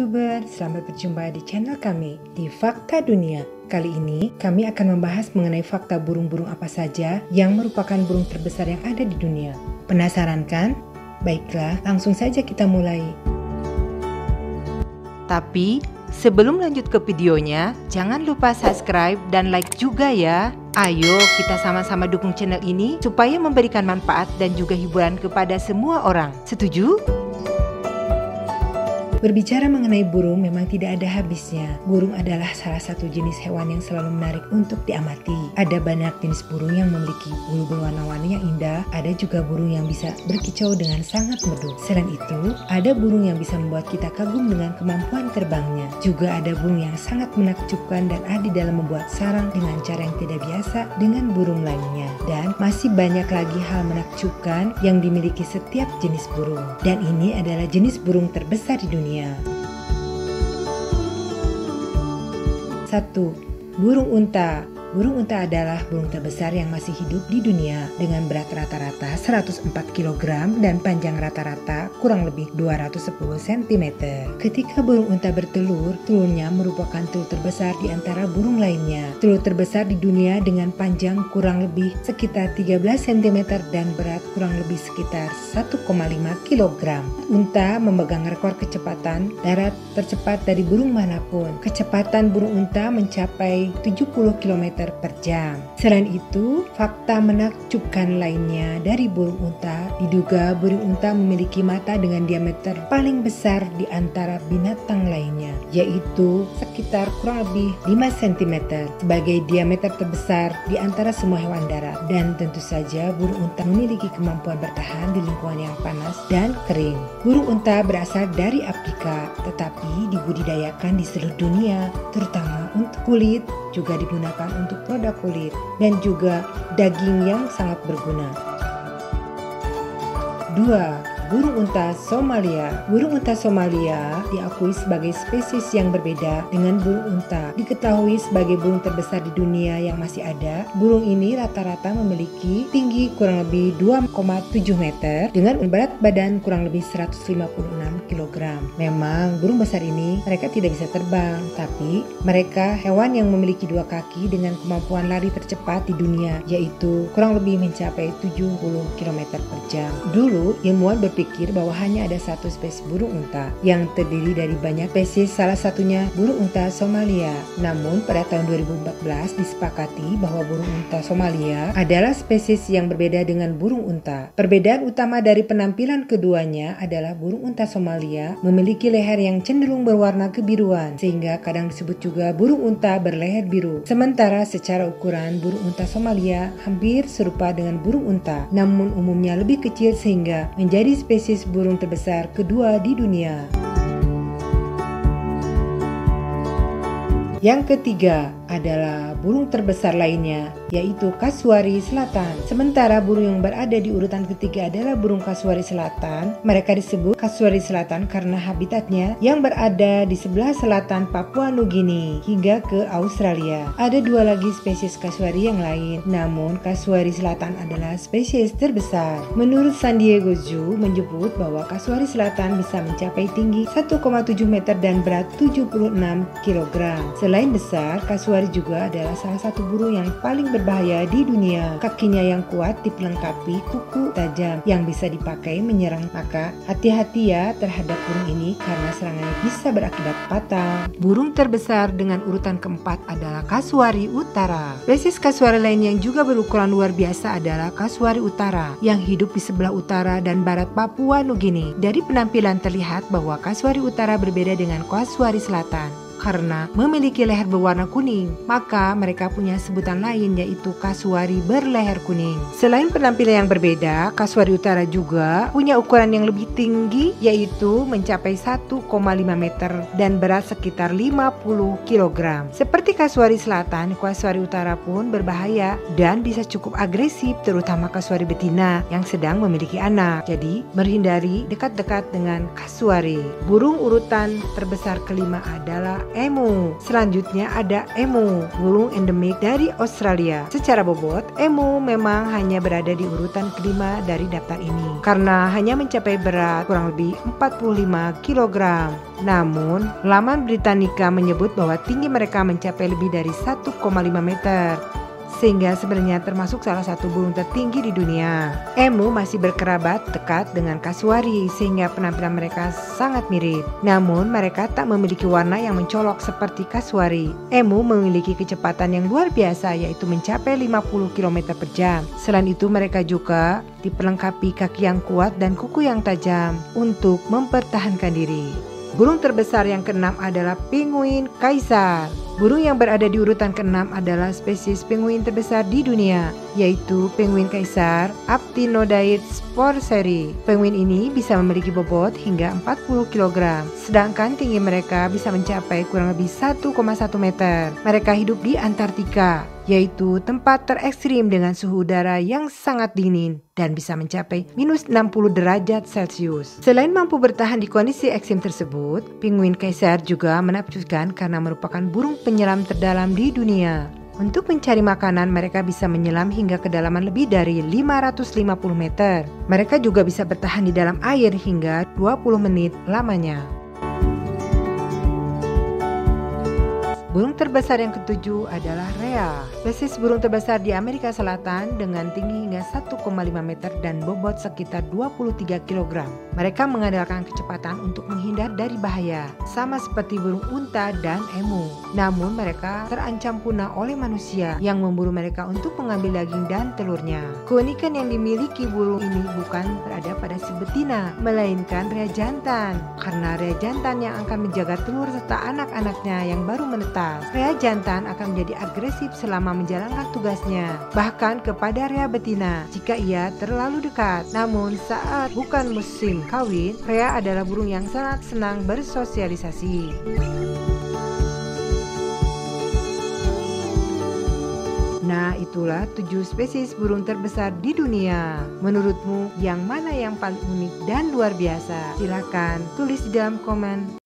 YouTuber, selamat berjumpa di channel kami di Fakta Dunia. Kali ini kami akan membahas mengenai fakta burung-burung apa saja yang merupakan burung terbesar yang ada di dunia. Penasaran kan? Baiklah, langsung saja kita mulai. Tapi sebelum lanjut ke videonya, jangan lupa subscribe dan like juga ya. Ayo kita sama-sama dukung channel ini supaya memberikan manfaat dan juga hiburan kepada semua orang. Setuju? Berbicara mengenai burung memang tidak ada habisnya. Burung adalah salah satu jenis hewan yang selalu menarik untuk diamati. Ada banyak jenis burung yang memiliki bulu berwarna-warni yang indah, ada juga burung yang bisa berkicau dengan sangat merdu. Selain itu, ada burung yang bisa membuat kita kagum dengan kemampuan terbangnya. Juga ada burung yang sangat menakjubkan dan ahli dalam membuat sarang dengan cara yang tidak biasa dengan burung lainnya. Dan masih banyak lagi hal menakjubkan yang dimiliki setiap jenis burung. Dan ini adalah jenis burung terbesar di dunia. 1. Burung unta. Burung unta adalah burung terbesar yang masih hidup di dunia dengan berat rata-rata 104 kg dan panjang rata-rata kurang lebih 210 cm. Ketika burung unta bertelur, telurnya merupakan telur terbesar di antara burung lainnya. Telur terbesar di dunia dengan panjang kurang lebih sekitar 13 cm dan berat kurang lebih sekitar 1,5 kg. Unta memegang rekor kecepatan darat tercepat dari burung manapun. Kecepatan burung unta mencapai 70 km per jam. Selain itu, fakta menakjubkan lainnya dari burung unta, diduga burung unta memiliki mata dengan diameter paling besar di antara binatang lainnya, yaitu sekitar kurang lebih 5 cm sebagai diameter terbesar di antara semua hewan darat. Dan tentu saja burung unta memiliki kemampuan bertahan di lingkungan yang panas dan kering. Burung unta berasal dari Afrika tetapi dibudidayakan di seluruh dunia, terutama untuk kulit, juga digunakan untuk produk kulit dan juga daging yang sangat berguna. 2. Burung untasomalia. Burung untasomalia diakui sebagai spesies yang berbeda dengan burung unta. Diketahui sebagai burung terbesar di dunia yang masih ada, burung ini rata-rata memiliki tinggi kurang lebih 2,7 meter dengan berat badan kurang lebih 156 kg. Memang burung besar ini mereka tidak bisa terbang, tapi mereka hewan yang memiliki dua kaki dengan kemampuan lari tercepat di dunia, yaitu kurang lebih mencapai 70 km per jam. Dulu ilmuwan berpikir bahwa hanya ada satu spesies burung unta yang terdiri dari banyak spesies, salah satunya burung unta Somalia. Namun pada tahun 2014 disepakati bahwa burung unta Somalia adalah spesies yang berbeda dengan burung unta. Perbedaan utama dari penampilan keduanya adalah burung unta Somalia memiliki leher yang cenderung berwarna kebiruan sehingga kadang disebut juga burung unta berleher biru. Sementara secara ukuran burung unta Somalia hampir serupa dengan burung unta, namun umumnya lebih kecil sehingga menjadi spesies burung terbesar kedua di dunia. Yang ketiga adalah burung terbesar lainnya, yaitu kasuari selatan. Sementara burung yang berada di urutan ketiga adalah burung kasuari selatan. Mereka disebut kasuari selatan karena habitatnya yang berada di sebelah selatan Papua Nugini hingga ke Australia. Ada dua lagi spesies kasuari yang lain, namun kasuari selatan adalah spesies terbesar. Menurut San Diego Zoo menyebut bahwa kasuari selatan bisa mencapai tinggi 1,7 meter dan berat 76 kg. Selain besar, kasuari juga adalah salah satu burung yang paling berbahaya di dunia. Kakinya yang kuat diperlengkapi kuku tajam yang bisa dipakai menyerang. Maka hati-hati ya terhadap burung ini karena serangannya bisa berakibat fatal. Burung terbesar dengan urutan keempat adalah kasuari utara. Spesies kasuari lain yang juga berukuran luar biasa adalah kasuari utara yang hidup di sebelah utara dan barat Papua Nugini. Dari penampilan terlihat bahwa kasuari utara berbeda dengan kasuari selatan karena memiliki leher berwarna kuning, maka mereka punya sebutan lain yaitu kasuari berleher kuning. Selain penampilan yang berbeda, kasuari utara juga punya ukuran yang lebih tinggi yaitu mencapai 1,5 meter dan berat sekitar 50 kg. Seperti kasuari selatan, kasuari utara pun berbahaya dan bisa cukup agresif, terutama kasuari betina yang sedang memiliki anak. Jadi, berhindari dekat-dekat dengan kasuari. Burung urutan terbesar kelima adalah emu. Selanjutnya ada emu, burung endemik dari Australia. Secara bobot, emu memang hanya berada di urutan kelima dari daftar ini karena hanya mencapai berat kurang lebih 45 kg. Namun, laman Britannica menyebut bahwa tinggi mereka mencapai lebih dari 1,5 meter. Sehingga sebenarnya termasuk salah satu burung tertinggi di dunia. Emu masih berkerabat dekat dengan kasuari sehingga penampilan mereka sangat mirip. Namun mereka tak memiliki warna yang mencolok seperti kasuari. Emu memiliki kecepatan yang luar biasa yaitu mencapai 50 km per jam. Selain itu mereka juga diperlengkapi kaki yang kuat dan kuku yang tajam untuk mempertahankan diri. Burung terbesar yang keenam adalah penguinkaisar. Burung yang berada di urutan keenam adalah spesies penguin terbesar di dunia, yaitu penguin kaisar Aptenodytes forsteri. Penguin ini bisa memiliki bobot hingga 40 kg, sedangkan tinggi mereka bisa mencapai kurang lebih 1,1 meter. Mereka hidup di Antartika, yaitu tempat terekstrim dengan suhu udara yang sangat dingin dan bisa mencapai minus 60 derajat Celcius. Selain mampu bertahan di kondisi ekstrim tersebut, penguin kaisar juga menakjubkan karena merupakan burung penyelam terdalam di dunia. Untuk mencari makanan, mereka bisa menyelam hingga kedalaman lebih dari 550 meter. Mereka juga bisa bertahan di dalam air hingga 20 menit lamanya. Burung terbesar yang ketujuh adalah rea. Spesies burung terbesar di Amerika Selatan dengan tinggi hingga 1,5 meter dan bobot sekitar 23 kg. Mereka mengandalkan kecepatan untuk menghindar dari bahaya, sama seperti burung unta dan emu. Namun mereka terancam punah oleh manusia yang memburu mereka untuk mengambil daging dan telurnya. Keunikan yang dimiliki burung ini bukan berada pada si betina, melainkan rea jantan. Karena rea jantan yang akan menjaga telur serta anak-anaknya yang baru menetas. Rea jantan akan menjadi agresif selama menjalankan tugasnya, bahkan kepada rea betina jika ia terlalu dekat. Namun saat bukan musim kawin, rea adalah burung yang sangat senang bersosialisasi. Nah, itulah 7 spesies burung terbesar di dunia. Menurutmu yang mana yang paling unik dan luar biasa? Silahkan tulis di dalam komen.